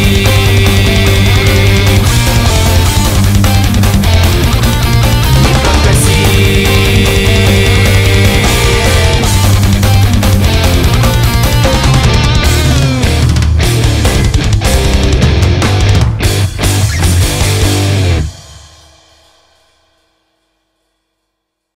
me.